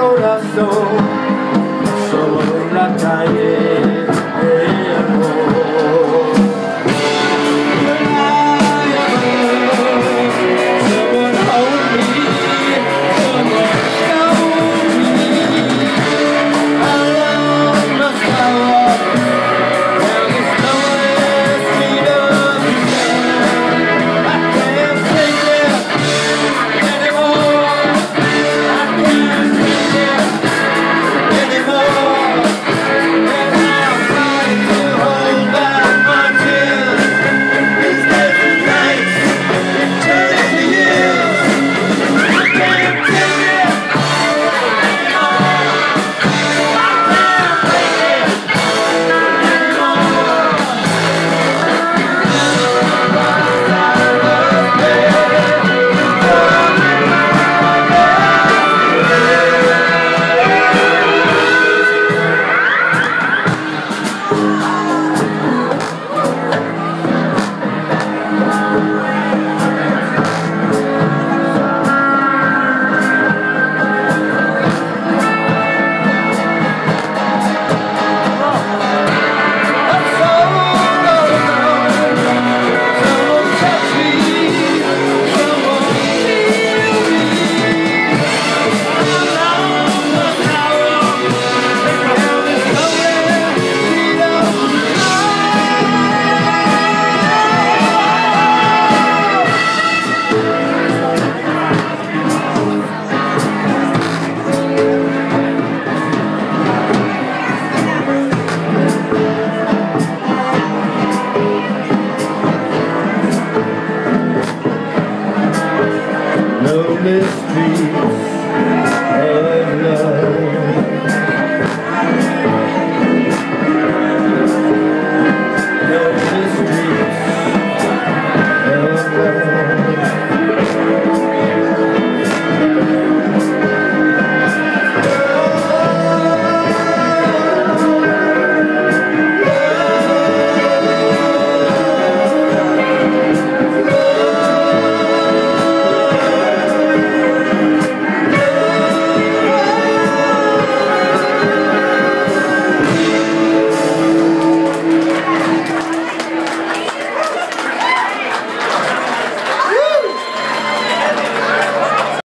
corazón, solo en la calle.